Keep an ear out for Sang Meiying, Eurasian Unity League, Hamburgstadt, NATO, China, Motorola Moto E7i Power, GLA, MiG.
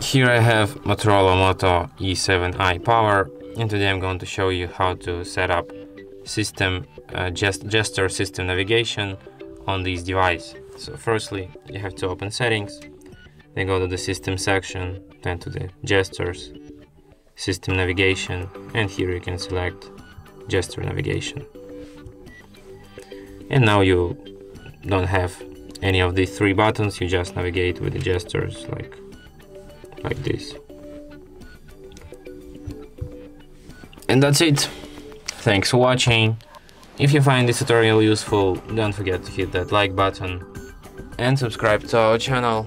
Here I have Motorola Moto E7i Power, and today I'm going to show you how to set up system gesture system navigation on this device. So firstly, you have to open settings, then go to the system section, then to the gestures, system navigation, and here you can select gesture navigation. And now you don't have any of these three buttons, you just navigate with the gestures like this. And that's it. Thanks for watching. If you find this tutorial useful, don't forget to hit that like button and subscribe to our channel.